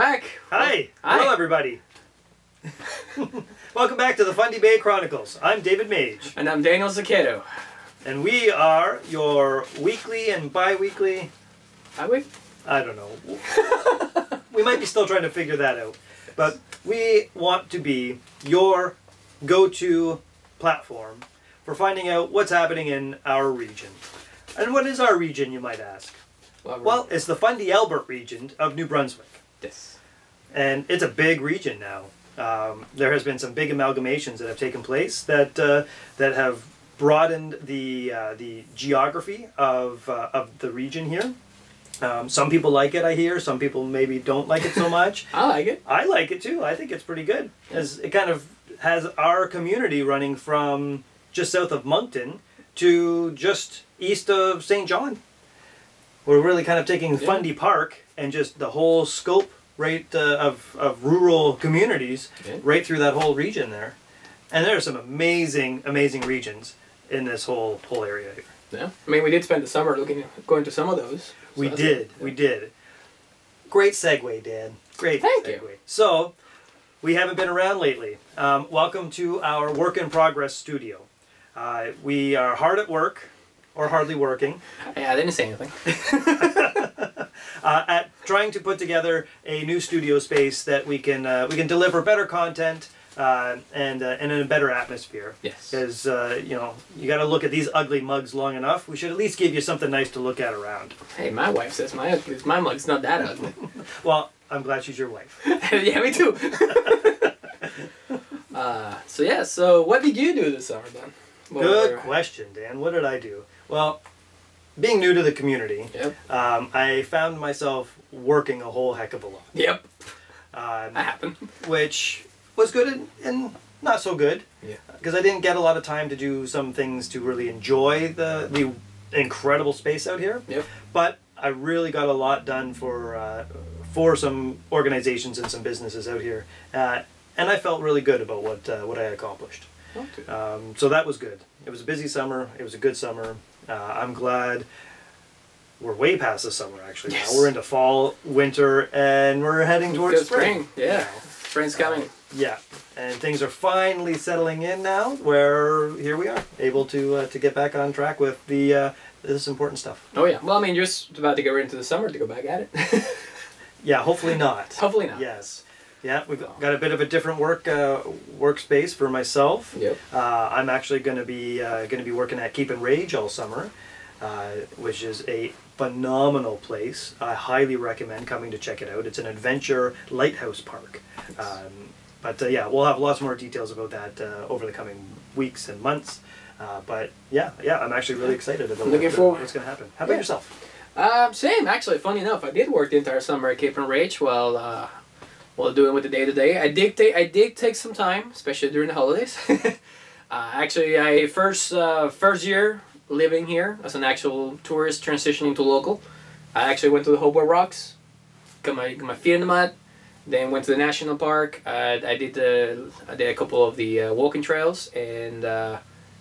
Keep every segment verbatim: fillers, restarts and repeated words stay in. back. Hi. Hi. Hello, everybody. Welcome back to the Fundy Bay Chronicles. I'm David Mage. And I'm Daniel Zicato. And we are your weekly and bi-weekly... Bi-week? I don't know. We might be still trying to figure that out. But we want to be your go-to platform for finding out what's happening in our region. And what is our region, you might ask? Well, well it's the Fundy Albert region of New Brunswick. Yes. And it's a big region now. Um, there has been some big amalgamations that have taken place that uh, that have broadened the uh, the geography of uh, of the region here. Um, some people like it, I hear. Some people maybe don't like it so much. I like it. I like it too. I think it's pretty good. As it kind of has our community running from just south of Moncton to just east of Saint John. We're really kind of taking yeah. Fundy Park and just the whole scope right uh, of, of rural communities yeah. right through that whole region there. And there are some amazing, amazing regions in this whole whole area here. Yeah. I mean, we did spend the summer looking going to some of those. So we did. Yeah. We did. Great segue, Dan. Great Thank segue. You. So, we haven't been around lately. Um, welcome to our work in progress studio. Uh, we are hard at work. Or hardly working. Yeah, I didn't say anything. uh, at trying to put together a new studio space that we can uh, we can deliver better content uh, and uh, and in a better atmosphere. Yes. Because uh, you know you got to look at these ugly mugs long enough. We should at least give you something nice to look at around. Hey, my wife says my my mug's not that ugly. Well, I'm glad she's your wife. Yeah, me too. uh, so yeah, so what did you do this summer then? What Good question, Dan. What did I do? Well, being new to the community, yep. um, I found myself working a whole heck of a lot. Yep. Um, that happened. Which was good and, and not so good. Yeah. Because I didn't get a lot of time to do some things to really enjoy the, the incredible space out here. Yep. But I really got a lot done for, uh, for some organizations and some businesses out here. Uh, and I felt really good about what, uh, what I accomplished. Okay. Um, so that was good. It was a busy summer. It was a good summer. Uh, I'm glad we're way past the summer, actually. Yes. Now we're into fall, winter, and we're heading towards spring. spring. Yeah, now. Spring's coming. Uh, yeah, and things are finally settling in now. Where here we are, able to uh, to get back on track with the uh, this important stuff. Oh yeah. Well, I mean, you're just about to go right into the summer to go back at it. Yeah. Hopefully not. Hopefully not. Yes. Yeah, we've got a bit of a different work uh, workspace for myself. Yep. Uh, I'm actually going to be uh, going to be working at Cape Enrage all summer, uh, which is a phenomenal place. I highly recommend coming to check it out. It's an adventure lighthouse park. Um, but uh, yeah, we'll have lots more details about that uh, over the coming weeks and months. Uh, but yeah, yeah, I'm actually really excited about Looking what, forward. what's going to happen. How about yeah. yourself? Um, same, actually. Funny enough, I did work the entire summer at Cape Enrage while. Uh, Well, doing with the day to day, I did take I did take some time, especially during the holidays. uh, actually, I first uh, first year living here as an actual tourist, transitioning to local. I actually went to the Hopewell Rocks, got my got my feet in the mud, then went to the national park. Uh, I did the I did a couple of the uh, walking trails and uh,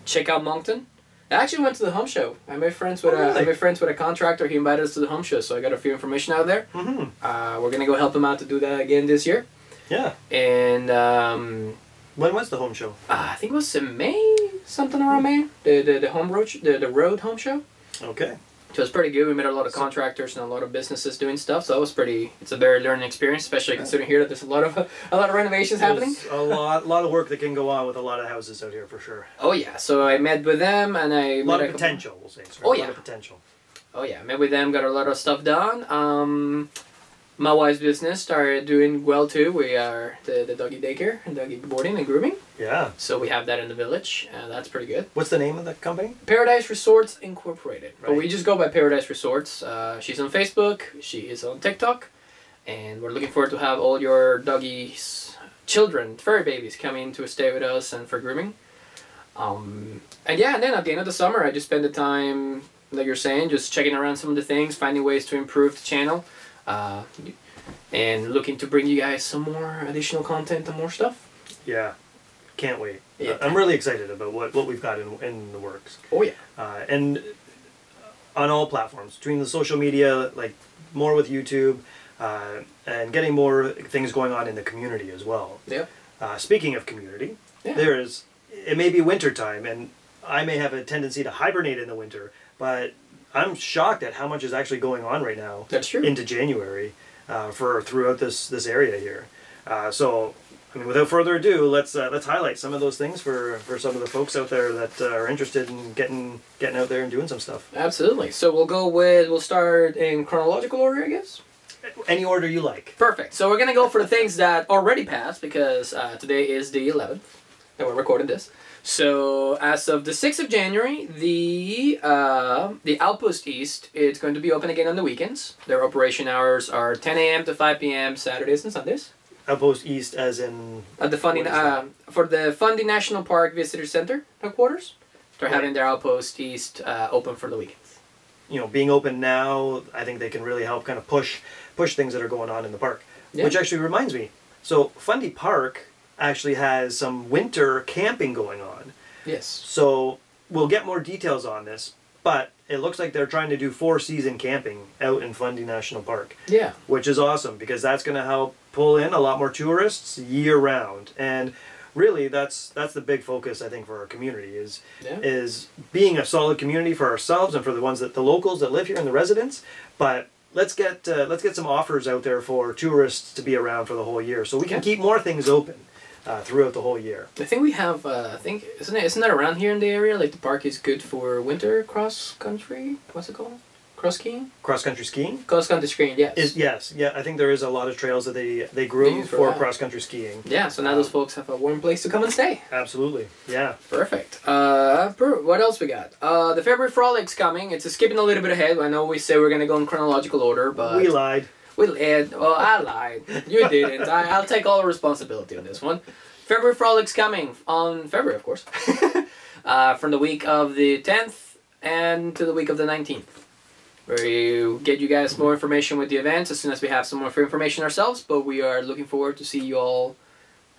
check out Moncton. I actually went to the home show. I made friends with oh, a, really? I made friends with a contractor. He invited us to the home show, so I got a few information out of there. Mm-hmm. uh, we're gonna go help him out to do that again this year. Yeah. And um, when was the home show? Uh, I think it was in May, something around May. The the, the home road the, the road home show. Okay. So it was pretty good. We met a lot of contractors and a lot of businesses doing stuff. So that was pretty. It's a very learning experience, especially right. considering here that there's a lot of a lot of renovations there's happening. A lot, a lot of work that can go on with a lot of houses out here for sure. Oh yeah. So I met with them and I a lot of a potential. Couple... We'll say. Sorry. Oh yeah. A lot of potential. Oh yeah. I met with them. Got a lot of stuff done. Um, my wife's business started doing well too. We are the the doggy daycare and doggy boarding and grooming. Yeah. So we have that in the village, and that's pretty good. What's the name of the company? Paradise Resorts Incorporated. Right. But we just go by Paradise Resorts. Uh, she's on Facebook. She is on TikTok, and we're looking forward to have all your doggies, children, furry babies, come in to stay with us and for grooming. Um, and yeah, and then at the end of the summer, I just spend the time, like you're saying, just checking around some of the things, finding ways to improve the channel. Uh, and looking to bring you guys some more additional content and more stuff. Yeah, can't wait. Yeah. Uh, I'm really excited about what, what we've got in, in the works. Oh yeah. Uh, and on all platforms, between the social media, like more with YouTube, uh, and getting more things going on in the community as well. Yeah. Uh, speaking of community, yeah. there is, it may be winter time, and I may have a tendency to hibernate in the winter, but I'm shocked at how much is actually going on right now. That's true. Into January uh, for throughout this this area here. Uh, so, I mean, without further ado, let's uh, let's highlight some of those things for for some of the folks out there that uh, are interested in getting getting out there and doing some stuff. Absolutely. So we'll go with we'll start in chronological order, I guess. Any order you like. Perfect. So we're gonna go for the things that already passed, because uh, today is the eleventh that we're recording this. So as of the sixth of January, the uh, the Outpost East, it's going to be open again on the weekends. Their operation hours are ten A M to five P M Saturdays and Sundays. Outpost East, as in at the Fundy uh, for the Fundy National Park Visitor Center headquarters. They're having their Outpost East uh, open for the weekends. You know, being open now, I think they can really help kind of push push things that are going on in the park. Yeah. Which actually reminds me, so Fundy Park actually has some winter camping going on. Yes. So we'll get more details on this, but it looks like they're trying to do four-season camping out in Fundy National Park. Yeah. Which is awesome, because that's going to help pull in a lot more tourists year-round. And really, that's that's the big focus, I think, for our community, is yeah. is being a solid community for ourselves and for the ones that the locals that live here and the residents, but let's get uh, let's get some offers out there for tourists to be around for the whole year, so we can yeah. keep more things open. Uh, throughout the whole year. I think we have, uh, I think, isn't it, isn't that around here in the area? Like the park is good for winter cross-country? What's it called? Cross skiing? Cross-country skiing? Cross-country skiing, yes. Is, yes, yeah, I think there is a lot of trails that they, they grew they for, for cross-country skiing. Yeah, so now um, those folks have a warm place to come and stay. Absolutely, yeah. Perfect. Uh, per what else we got? Uh, the February Frolic's coming. It's a skipping a little bit ahead. I know we say we're going to go in chronological order, but... We lied. We'll end. Well, I lied. You didn't. I, I'll take all the responsibility on this one. February Frolic's coming on February, of course, uh, from the week of the tenth and to the week of the nineteenth, where you get you guys more information with the events as soon as we have some more information ourselves. But we are looking forward to see you all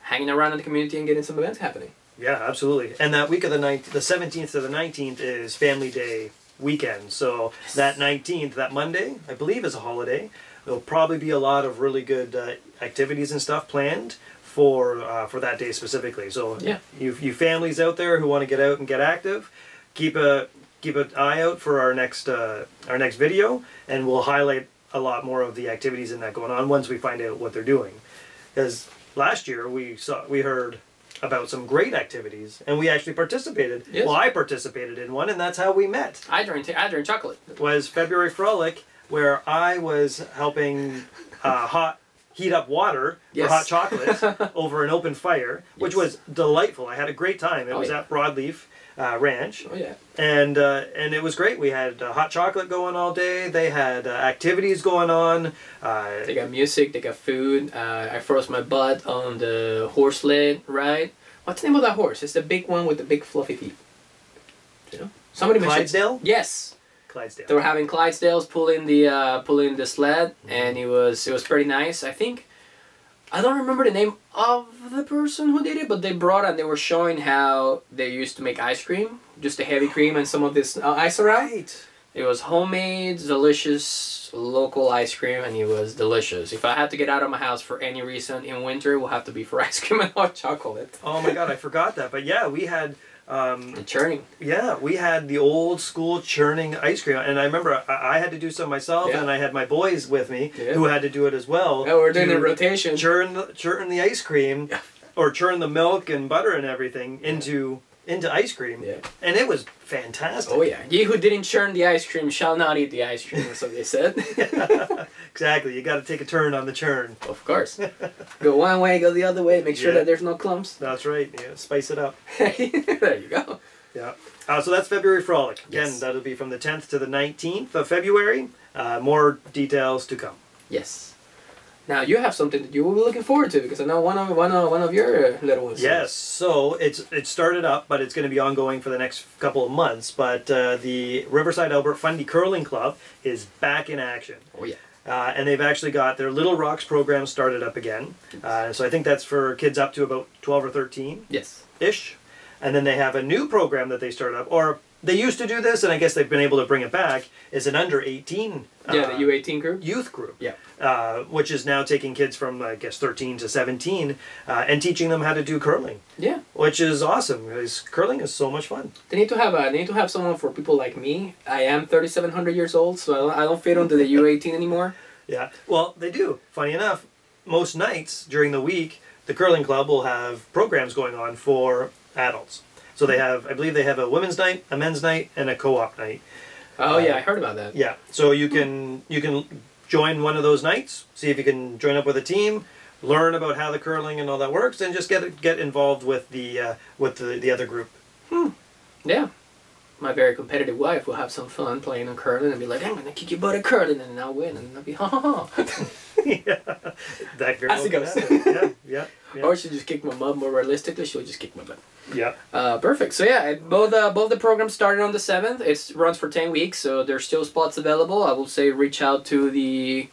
hanging around in the community and getting some events happening. Yeah, absolutely. And that week of the ninth, the seventeenth to the nineteenth is Family Day weekend. So yes. that nineteenth, that Monday, I believe, is a holiday. There'll probably be a lot of really good uh, activities and stuff planned for uh, for that day specifically. So yeah. you you families out there who want to get out and get active, keep a keep an eye out for our next uh, our next video, and we'll highlight a lot more of the activities in that going on once we find out what they're doing. Because last year we saw we heard about some great activities, and we actually participated. Yes. Well, I participated in one, and that's how we met. I drank I drank chocolate. Was February Frolic. Where I was helping uh, hot heat up water yes. for hot chocolate over an open fire, which yes. was delightful. I had a great time. It oh, was yeah. at Broadleaf uh, Ranch. Oh yeah, and uh, and it was great. We had uh, hot chocolate going all day. They had uh, activities going on. Uh, they got music. They got food. Uh, I froze my butt on the horse sled ride. What's the name of that horse? It's the big one with the big fluffy feet. You know, somebody Clydesdale. Mentioned... Yes. Clydesdale. They were having Clydesdales pulling the uh, pulling the sled, and it was it was pretty nice. I think I don't remember the name of the person who did it, but they brought and they were showing how they used to make ice cream, just the heavy cream and some of this uh, ice around. Right. It was homemade, delicious local ice cream, and it was delicious. If I had to get out of my house for any reason in winter, it will have to be for ice cream and hot chocolate. Oh my God, I forgot that. But yeah, we had. Um, and churning. Yeah, we had the old school churning ice cream, and I remember I, I had to do some myself, yeah. and I had my boys with me yeah. who had to do it as well. Yeah, we're doing a rotation. Churn, the, churn the ice cream, yeah. or churn the milk and butter and everything yeah. into into ice cream, yeah. and it was fantastic. Oh yeah, ye who didn't churn the ice cream shall not eat the ice cream, or so they said. yeah. Exactly, you got to take a turn on the churn. Of course, go one way, go the other way. Make sure yeah. that there's no clumps. That's right. Yeah, spice it up. There you go. Yeah. Uh, so that's February Frolic. Again, yes. that'll be from the tenth to the nineteenth of February. Uh, more details to come. Yes. Now you have something that you will be looking forward to, because I know one of one of one of your little ones. Yes. So it's it started up, but it's going to be ongoing for the next couple of months. But uh, the Riverside Albert Fundy Curling Club is back in action. Oh yeah. Uh, and they've actually got their Little Rocks program started up again. Uh, so I think that's for kids up to about twelve or thirteen. Yes. Ish. And then they have a new program that they started up, or They used to do this, and I guess they've been able to bring it back, is an under eighteen uh, yeah, the U eighteen group? Youth group, yeah. Uh, which is now taking kids from, I guess, thirteen to seventeen uh, and teaching them how to do curling. Yeah. Which is awesome, because curling is so much fun. They need to have a, they need to have someone for people like me. I am thirty-seven hundred years old, so I don't, I don't fit under the U eighteen anymore. Yeah, well, they do. Funny enough, most nights during the week, the curling club will have programs going on for adults. So they have, I believe they have a women's night, a men's night, and a co-op night. Oh uh, yeah, I heard about that. Yeah, so you can you can join one of those nights, see if you can join up with a team, learn about how the curling and all that works, and just get get involved with the uh, with the, the other group. Hmm. Yeah, my very competitive wife will have some fun playing on curling and be like, I'm gonna kick your butt at curling and I'll win, and I'll be ha ha ha. Yeah, that girl. As it goes. Yeah, yeah, yeah. Or she'll just kick my butt. More realistically, she'll just kick my butt. Yeah. Uh, perfect. So yeah, both uh, both the programs started on the seventh. It runs for ten weeks, so there's still spots available. I will say reach out to the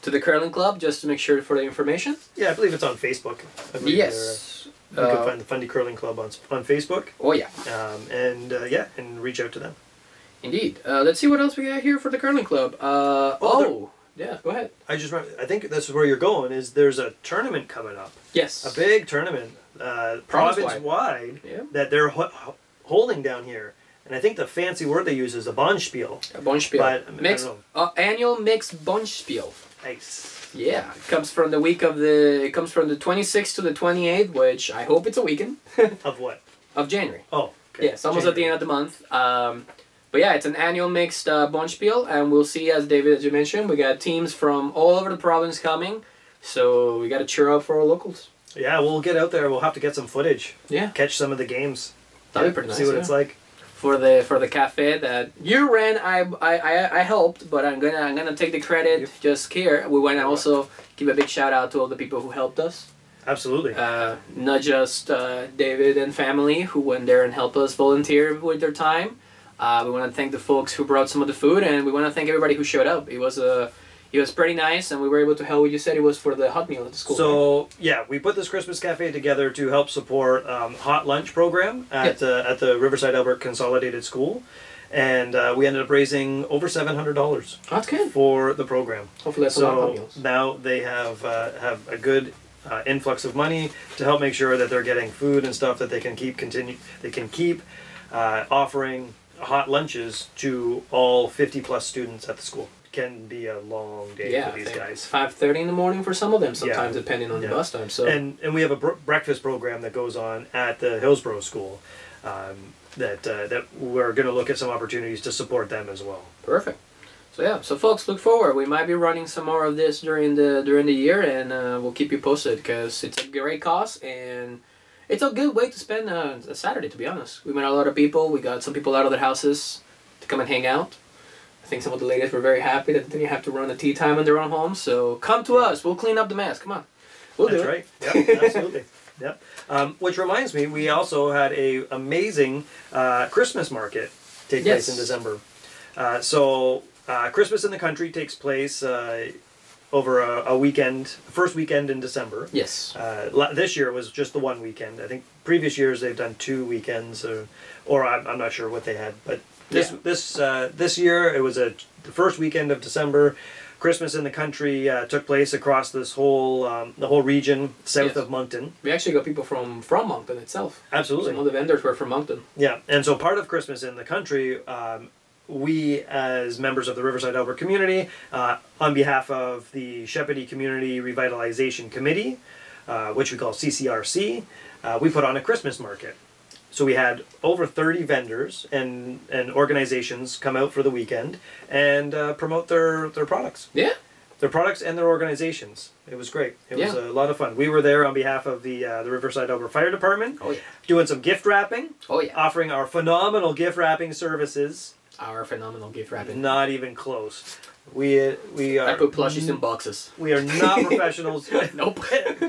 to the curling club just to make sure for the information. Yeah, I believe it's on Facebook. Yes. Uh, you uh, can find the Fundy Curling Club on on Facebook. Oh yeah. Um, and uh, yeah, and reach out to them. Indeed. Uh, let's see what else we got here for the curling club. Uh, oh. oh. Yeah, go ahead. I just remember, I think this is where you're going, is there's a tournament coming up. Yes. A big tournament, uh, province-wide, yeah. that they're ho holding down here. And I think the fancy word they use is a bonspiel. A bonspiel. But, mixed, uh, annual mixed bonspiel. Nice. Yeah, it comes from the week of the, it comes from the twenty-sixth to the twenty-eighth, which I hope it's a weekend. Of what? Of January. Oh, okay. Yeah, it's almost January. At the end of the month. Um... But yeah, it's an annual mixed uh, bonspiel, and we'll see, as David, as you mentioned, we got teams from all over the province coming, so we got to cheer up for our locals. Yeah, we'll get out there. We'll have to get some footage. Yeah, catch some of the games. That'd yeah, be pretty nice. See what yeah. it's like for the for the cafe that you ran. I I I helped, but I'm gonna I'm gonna take the credit yep. just here. We want to also give a big shout out to all the people who helped us. Absolutely. Uh, not just uh, David and family who went there and helped us volunteer with their time. Uh, we want to thank the folks who brought some of the food, and we want to thank everybody who showed up. It was a, uh, it was pretty nice, and we were able to help. You said it was for the hot meal at the school. So right? yeah, we put this Christmas cafe together to help support um, hot lunch program at yeah. uh, at the Riverside Albert Consolidated School, and uh, we ended up raising over seven hundred dollars. That's good for the program. Hopefully, that's so a lot of hot meals. Now they have uh, have a good uh, influx of money to help make sure that they're getting food and stuff that they can keep continue. They can keep uh, offering hot lunches to all fifty plus students at the school. Can be a long day yeah, for these guys. five thirty in the morning for some of them sometimes, yeah. depending on yeah. the bus time. So and and we have a br breakfast program that goes on at the Hillsborough School um, that uh, that we're going to look at some opportunities to support them as well. Perfect. So yeah, so folks, look forward. We might be running some more of this during the during the year, and uh, we'll keep you posted because it's a great cause and. It's a good way to spend a, a Saturday, to be honest. We met a lot of people. We got some people out of their houses to come and hang out. I think some of the ladies were very happy that they didn't have to run a tea time in their own home. So come to us. We'll clean up the mess. Come on. We'll That's do it. That's right. Yep, absolutely. Yep. Um, which reminds me, we also had an amazing uh, Christmas market take yes. place in December. Uh, so uh, Christmas in the country takes place... Uh, over a, a weekend, first weekend in December. Yes. Uh, this year was just the one weekend. I think previous years they've done two weekends, or, or I'm, I'm not sure what they had. But this yeah. this uh, this year it was a the first weekend of December. Christmas in the country uh, took place across this whole um, the whole region south yes. of Moncton. We actually got people from from Moncton itself. Absolutely. Some of the vendors were from Moncton. Yeah, and so part of Christmas in the country. Um, We, as members of the Riverside Albert community, uh, on behalf of the Shepody Community Revitalization Committee, uh, which we call C C R C, uh, we put on a Christmas market. So we had over thirty vendors and, and organizations come out for the weekend and uh, promote their, their products. Yeah. Their products and their organizations. It was great. It yeah. was a lot of fun. We were there on behalf of the uh, the Riverside Albert Fire Department, oh, yeah. doing some gift wrapping, oh, yeah. offering our phenomenal gift wrapping services. Our phenomenal gift wrapping. Not even close. We we are. I put plushies in boxes. We are not professionals. Nope.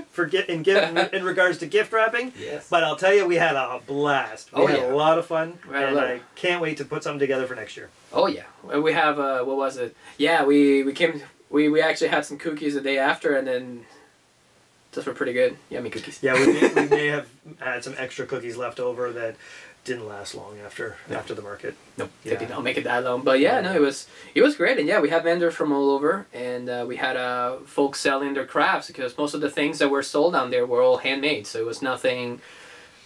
For get in give in regards to gift wrapping. Yes. But I'll tell you, we had a blast. We oh, had yeah. a lot of fun, right, and I can't wait to put something together for next year. Oh yeah, we have. Uh, what was it? Yeah, we we came. We we actually had some cookies the day after, and then. Those were pretty good. Yummy cookies. Yeah, we may, we may have had some extra cookies left over that didn't last long after yeah. after the market. Nope, yeah. They did not make it that long. But yeah, no, it was it was great. And yeah, we had vendors from all over, and uh, we had uh, folks selling their crafts, because most of the things that were sold down there were all handmade. So it was nothing.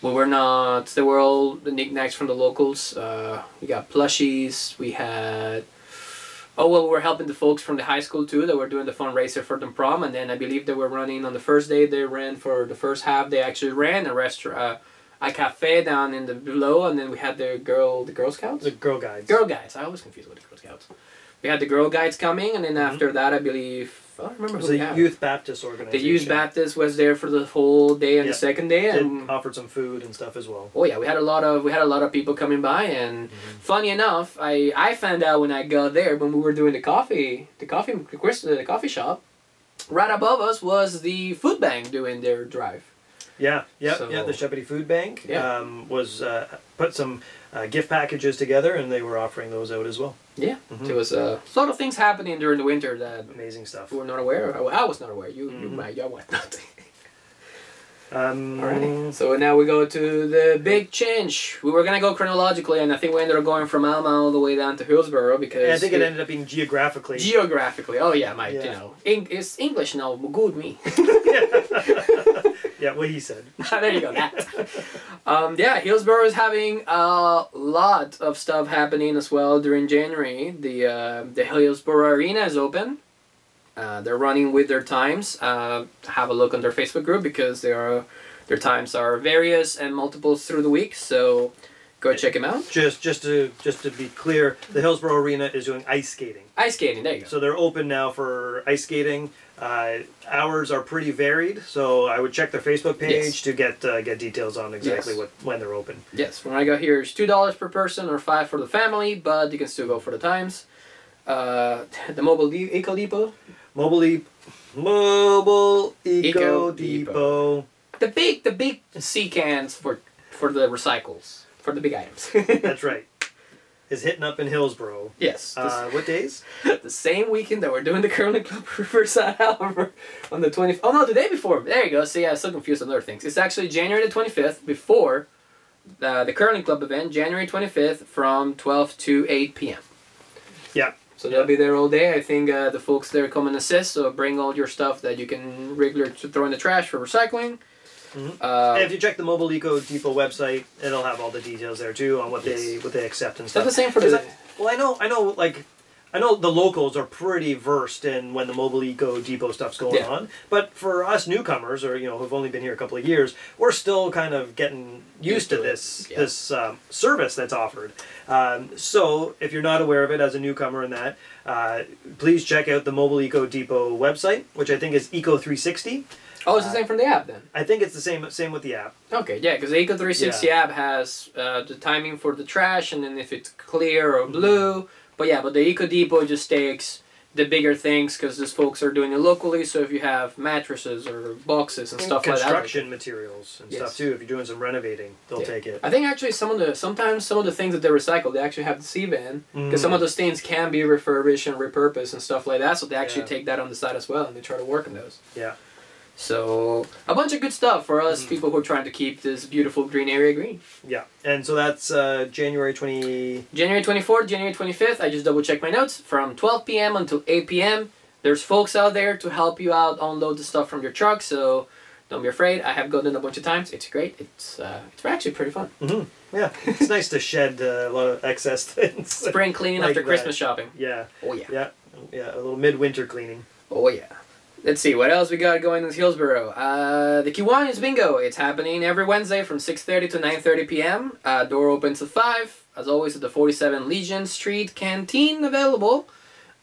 We were not. They were all the knickknacks from the locals. Uh, we got plushies. We had. Oh, well, we're helping the folks from the high school, too, that were doing the fundraiser for the prom. And then I believe they were running on the first day. They ran for the first half. They actually ran a restaurant, uh, a cafe down in the below. And then we had the girl, the Girl Scouts? The Girl Guides. Girl Guides. I always confuse with the Girl Scouts. We had the Girl Guides coming. And then mm-hmm. after that, I believe, I don't remember who we had. It was the Youth Baptist organization. The Youth Baptist was there for the whole day and yeah. the second day. And offered some food and stuff as well. Oh, yeah. We had a lot of we had a lot of people coming by. And mm-hmm. funny enough, I, I found out when I got there, when we were doing the coffee, the coffee, the coffee shop, right above us was the food bank doing their drive. Yeah, yeah, so, yeah. The Shepody Food Bank yeah. um, was uh, put some uh, gift packages together, and they were offering those out as well. Yeah, mm-hmm. there was a lot of things happening during the winter that amazing stuff. We were not aware. Of. I was not aware. You, mm-hmm. you might, you might not. um, Alrighty. So now we go to the big change. We were gonna go chronologically, and I think we ended up going from Alma all the way down to Hillsborough because yeah, I think it, it ended up being geographically. Geographically. Oh yeah, my yeah. you know, Eng it's English now. Good me. Yeah, what he said. There you go. That. um, yeah, Hillsborough is having a lot of stuff happening as well during January. The uh, the Hillsborough Arena is open. Uh, they're running with their times. Uh, have a look on their Facebook group because they are, their times are various and multiples through the week. So go check them out. Just just to just to be clear, the Hillsborough Arena is doing ice skating. Ice skating. There you go. So they're open now for ice skating. Uh, hours are pretty varied, so I would check their Facebook page yes. to get uh, get details on exactly yes. what when they're open. Yes, when I got here, it's two dollars per person or five for the family, but you can still go for the times. Uh, the Mobile Eco Depot. Mobile e Mobile Eco, Eco Depot. Depot. The big the big sea cans for for the recycles for the big items. That's right. Is hitting up in Hillsborough. Yes. Uh, what days? The same weekend that we're doing the curling club Riverside Albert on the twentieth. Oh no, the day before. There you go. See, I'm so confused on other things. It's actually January the twenty-fifth before uh, the curling club event, January twenty-fifth from twelve to eight p m Yeah. So they'll be there all day. I think uh, the folks there come and assist. So bring all your stuff that you can regularly throw in the trash for recycling. Mm-hmm. uh, and if you check the Mobile Eco Depot website, it'll have all the details there too on what yes. they what they accept and stuff. That's the same for the. I, well, I know, I know, like, I know the locals are pretty versed in when the Mobile Eco Depot stuff's going yeah. on. But for us newcomers, or you know, who've only been here a couple of years, we're still kind of getting used, used to, to this yeah. this um, service that's offered. Um, so if you're not aware of it as a newcomer in that, uh, please check out the Mobile Eco Depot website, which I think is Eco three sixty. Oh, it's the same from the app then? I think it's the same same with the app. Okay, yeah, because the Eco three sixty yeah. app has uh, the timing for the trash, and then if it's clear or blue. Mm-hmm. But yeah, but the Eco Depot just takes the bigger things because these folks are doing it locally. So if you have mattresses or boxes and, and stuff like that, construction materials and yes. stuff too. If you're doing some renovating, they'll yeah. take it. I think actually some of the sometimes some of the things that they recycle, they actually have the C-van because mm. some of those things can be refurbished and repurposed and stuff like that. So they actually yeah. take that on the side as well, and they try to work on those. Yeah. So a bunch of good stuff for us mm. people who are trying to keep this beautiful green area green. Yeah, and so that's uh, January twentieth. January twenty-fourth, January twenty-fifth. I just double checked my notes. From twelve p m until eight p m There's folks out there to help you out, unload the stuff from your truck. So don't be afraid. I have gone in a bunch of times. It's great. It's uh, it's actually pretty fun. Mm-hmm. Yeah, it's nice to shed uh, a lot of excess things. Spring cleaning like after that. Christmas shopping. Yeah. Oh yeah. Yeah, yeah. A little midwinter cleaning. Oh yeah. Let's see, what else we got going in Hillsborough? Uh, the Kiwanis Bingo. It's happening every Wednesday from six thirty to nine thirty p m Uh, door opens at five. As always, at the forty-seven Legion Street Canteen available.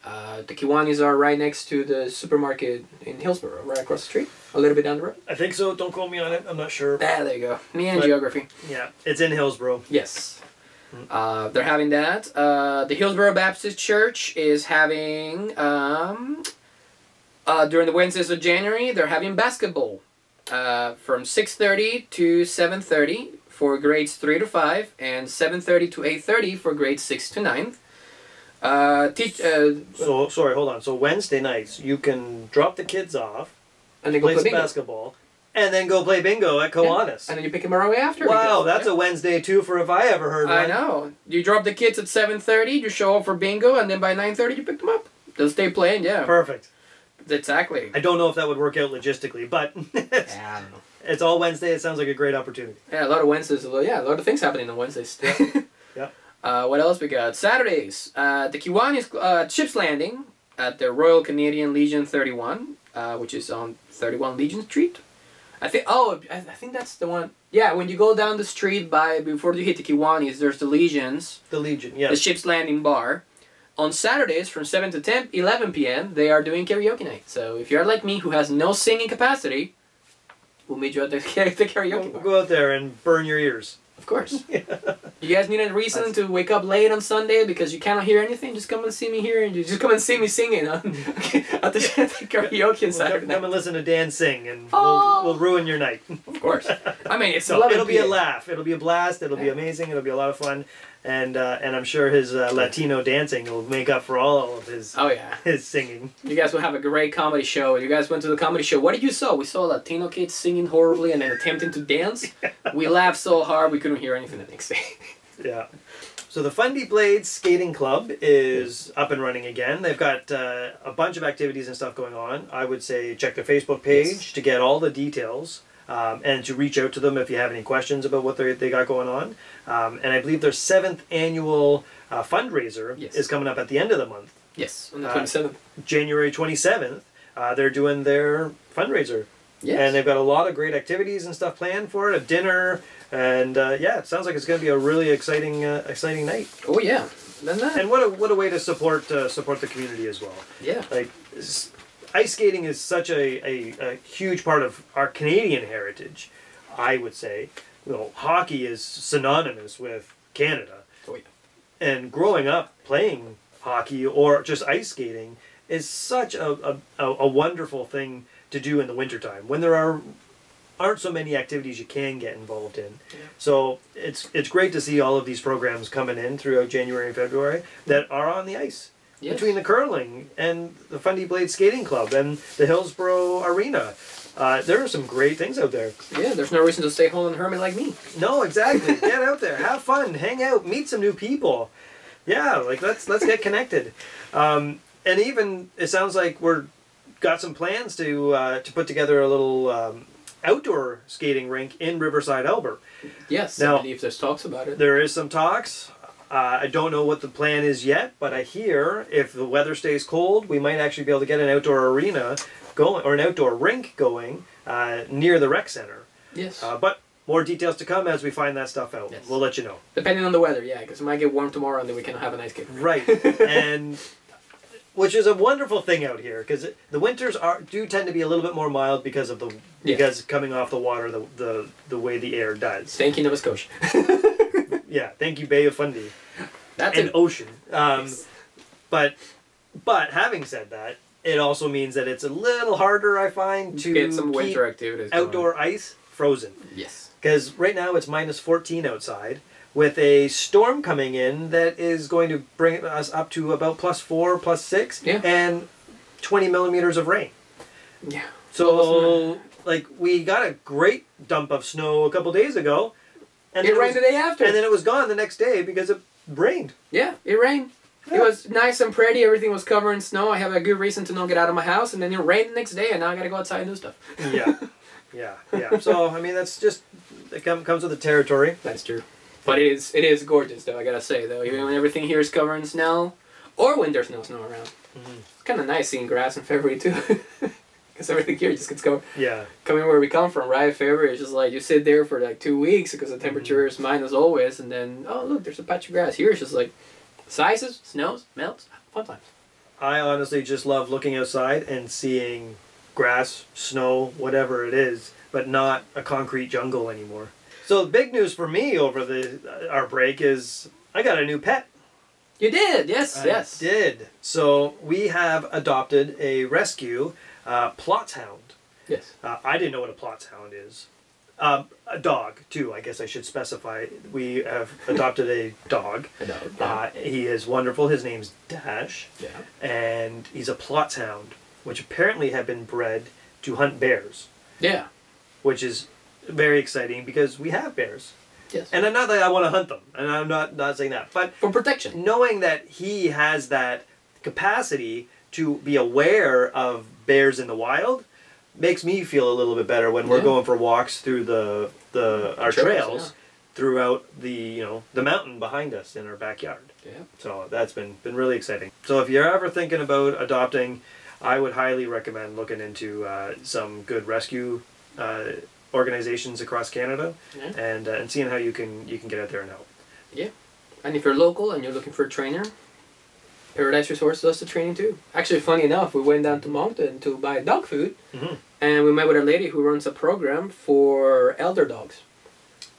Uh, the Kiwanis are right next to the supermarket in Hillsborough, right across the street, a little bit down the road. I think so. Don't quote me on it. I'm not sure. Ah, there you go. Me and but, geography. Yeah, it's in Hillsborough. Yes. Uh, they're having that. Uh, the Hillsborough Baptist Church is having... Um, Uh, during the Wednesdays of January, they're having basketball uh, from six thirty to seven thirty for grades three to five and seven thirty to eight thirty for grades six to nine. Uh, teach, uh, so, sorry, hold on. So Wednesday nights, you can drop the kids off and then go play bingo. basketball, and then go play bingo at Kiwanis. Yeah. And then you pick him away after. Wow, that's a Wednesday twofer if I ever heard one. I know. You drop the kids at seven thirty, you show up for bingo, and then by nine thirty you pick them up. They'll stay playing, yeah. Perfect. Exactly. I don't know if that would work out logistically, but it's, yeah, I don't know. It's all Wednesday. It sounds like a great opportunity. Yeah, a lot of Wednesdays. A lot, yeah, a lot of things happening on Wednesdays. Yeah. Yeah. Uh, what else we got? Saturdays. Uh, the Kiwanis uh, Ship's Landing at the Royal Canadian Legion thirty-one, uh, which is on thirty-one Legion Street. I think. Oh, I, I think that's the one. Yeah, when you go down the street by before you hit the Kiwanis, there's the Legions. The Legion. Yeah. The Ship's Landing bar. On Saturdays from seven to ten, eleven p m, they are doing karaoke night. So if you're like me who has no singing capacity, we'll meet you at the, the karaoke bar. Go out there and burn your ears. Of course. Yeah. You guys need a reason That's... to wake up late on Sunday because you cannot hear anything? Just come and see me here. and you Just come and see me singing on, at the, the karaoke on Saturday we'll night. Come and listen to Dan sing and oh. we'll, we'll ruin your night. Of course. I mean, it's so eleven p m. It'll be a laugh. It'll be a blast. It'll yeah. be amazing. It'll be a lot of fun. And uh, and I'm sure his uh, Latino dancing will make up for all of his oh yeah his singing. You guys will have a great comedy show. You guys went to the comedy show. What did you saw? We saw Latino kids singing horribly and then attempting to dance. We laughed so hard we couldn't hear anything the next day. Yeah. So the Fundy Blades Skating Club is up and running again. They've got uh, a bunch of activities and stuff going on. I would say check their Facebook page yes. to get all the details. Um, and to reach out to them if you have any questions about what they they got going on. Um, and I believe their seventh annual uh, fundraiser yes. is coming up at the end of the month. Yes, on the twenty-seventh. Uh, January twenty-seventh, uh, they're doing their fundraiser. Yes. And they've got a lot of great activities and stuff planned for it, a dinner, and uh, yeah, it sounds like it's going to be a really exciting uh, exciting night. Oh, yeah. And, that... and what a, what a way to support, uh, support the community as well. Yeah. Like... Ice skating is such a, a, a huge part of our Canadian heritage, I would say. You know, hockey is synonymous with Canada. Oh, yeah. And growing up playing hockey or just ice skating is such a, a, a wonderful thing to do in the wintertime when there are, aren't so many activities you can get involved in. Yeah. So it's, it's great to see all of these programs coming in throughout January and February that are on the ice. Yes. Between the curling and the Fundy Blades Skating Club and the Hillsborough Arena. Uh, there are some great things out there. Yeah, there's no reason to stay home and hermit like me. No, exactly. Get out there. Have fun. Hang out. Meet some new people. Yeah, like let's let's get connected. Um, and even, it sounds like we're got some plans to, uh, to put together a little um, outdoor skating rink in Riverside Albert. Yes, now, I believe there's talks about it. There is some talks. Uh, I don't know what the plan is yet, but I hear if the weather stays cold, we might actually be able to get an outdoor arena going, or an outdoor rink going, uh, near the rec center. Yes. Uh, but more details to come as we find that stuff out. Yes. We'll let you know. Depending on the weather, yeah, because it might get warm tomorrow and then we can have a nice game. Right. And which is a wonderful thing out here, because the winters are do tend to be a little bit more mild because of the yes. because coming off the water the, the, the way the air does. Thank you, Nova Scotia. Yeah, thank you, Bay of Fundy. That's an ocean. Um, yes. But but having said that, it also means that it's a little harder, I find, to get some winter activities. Outdoor ice frozen. Yes. Because right now it's minus fourteen outside, with a storm coming in that is going to bring us up to about plus four, plus six, yeah. and twenty millimeters of rain. Yeah. So like we got a great dump of snow a couple days ago. And it rained was, the day after. And then it was gone the next day because it rained. Yeah, it rained. Yeah. It was nice and pretty. Everything was covered in snow. I have a good reason to not get out of my house. And then it rained the next day, and now I got to go outside and do stuff. Yeah, yeah, yeah. So, I mean, that's just, it come, comes with the territory. That's true. But it is it is gorgeous, though, I got to say, though. Even when everything here is covered in snow, or when there's no snow around. Mm-hmm. It's kind of nice seeing grass in February, too. Because everything here just gets covered. Yeah. Coming where we come from, right? February, it's just like you sit there for like two weeks because the temperature mm-hmm. is minus always, and then, oh, look, there's a patch of grass. Here it's just like sizes, snows, melts, fun times. I honestly just love looking outside and seeing grass, snow, whatever it is, but not a concrete jungle anymore. So the big news for me over the our break is I got a new pet. You did, yes, I yes. I did. So we have adopted a rescue Uh, Plott Hound. Yes. Uh, I didn't know what a Plott Hound is. Um, a dog, too, I guess I should specify. We have adopted a dog. A dog. Yeah. Uh, he is wonderful. His name's Dash. Yeah. And he's a Plott Hound, which apparently have been bred to hunt bears. Yeah. Which is very exciting because we have bears. Yes. And I'm not that I want to hunt them, and I'm not, not saying that. But for protection. Knowing that he has that capacity to be aware of bears in the wild makes me feel a little bit better when we're yeah. going for walks through the the our trails, trails yeah. throughout the you know the mountain behind us in our backyard. Yeah. So that's been been really exciting. So if you're ever thinking about adopting, I would highly recommend looking into uh, some good rescue uh, organizations across Canada, yeah. and uh, and seeing how you can you can get out there and help. Yeah. And if you're local and you're looking for a trainer, Paradise Resorts does the training too. Actually, funny enough, we went down to Moncton to buy dog food, mm-hmm. and we met with a lady who runs a program for elder dogs.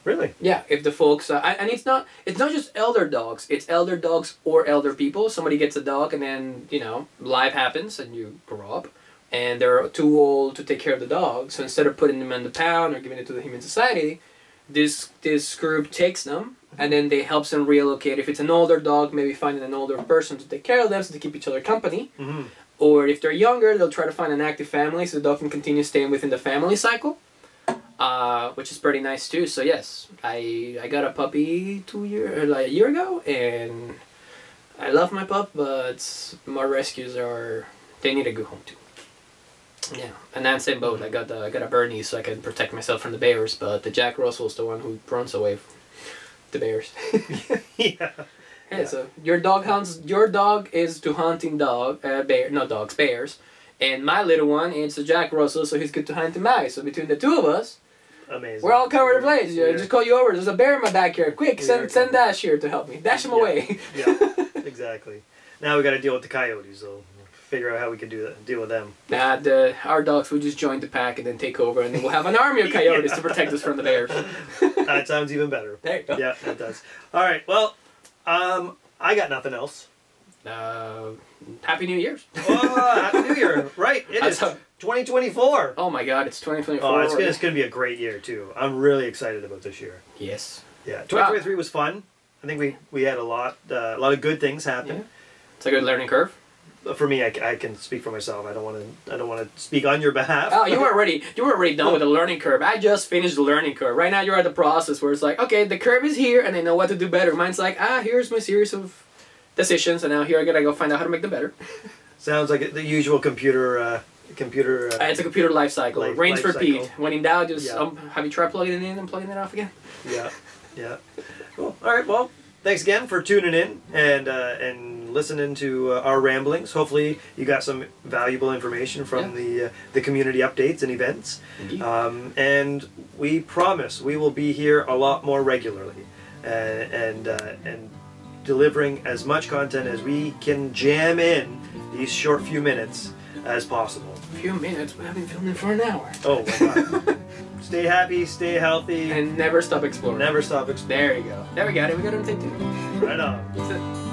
Really? Yeah. If the folks, uh, and it's not, it's not just elder dogs. It's elder dogs or elder people. Somebody gets a dog, and then you know, life happens, and you grow up, and they're too old to take care of the dog. So instead of putting them in the pound or giving it to the Humane Society, this this group takes them. And then they helps them relocate. If it's an older dog, maybe finding an older person to take care of them so they keep each other company. Mm-hmm. Or if they're younger, they'll try to find an active family so the dog can continue staying within the family cycle, uh, which is pretty nice too. So yes, I I got a puppy two year like a year ago, and I love my pup, but my rescues are they need a good home too. Yeah, and that's same boat. I got the, I got a Bernese so I can protect myself from the bears, but the Jack Russell's the one who runs away. From the bears. yeah. yeah. So your dog hunts. Your dog is to hunting dog uh, bear. No dogs, bears. And my little one is a Jack Russell, so he's good to hunting mice. So between the two of us, amazing. We're all covered in place. Yeah. Just call you over. There's a bear in my backyard. Quick, send Weird. send Dash here to help me. Dash him yeah. away. yeah. Exactly. Now we got to deal with the coyotes. So figure out how we can do that. Deal with them. Nah, the our dogs will just join the pack and then take over, and then we'll have an army of coyotes yeah. to protect us from the bears. That sounds even better. There you go. Yeah, it does. All right. Well, um, I got nothing else. Uh, Happy New Year's. Oh, Happy New Year. Right. It is twenty twenty-four. Oh, my God. It's twenty twenty-four. Oh, it's going to be a great year, too. I'm really excited about this year. Yes. Yeah. twenty twenty-three wow. was fun. I think we, we had a lot, uh, a lot of good things happen. Yeah. It's a good learning curve. For me, I, I can speak for myself. I don't want to. I don't want to speak on your behalf. Oh, you were already. You were already done with the learning curve. I just finished the learning curve. Right now, you're at the process where it's like, okay, the curve is here, and I know what to do better. Mine's like, ah, here's my series of decisions, and now here I gotta go find out how to make them better. Sounds like the usual computer. Uh, computer. Uh, uh, it's a computer life cycle. Life, Range life repeat. Cycle. When in doubt, just yeah. um, have you tried plugging it in and plugging it off again? Yeah. Yeah. Cool. All right. Well, thanks again for tuning in and uh, and. listening to uh, our ramblings. Hopefully you got some valuable information from yeah. the uh, the community updates and events. Um, and we promise we will be here a lot more regularly uh, and uh, and delivering as much content as we can jam in these short few minutes as possible. A few minutes? We haven't filmed in for an hour. Oh, my God. Stay happy, stay healthy. And never stop exploring. Never stop exploring. There you go. There we got it. We got it on tape too. Right on. That's it.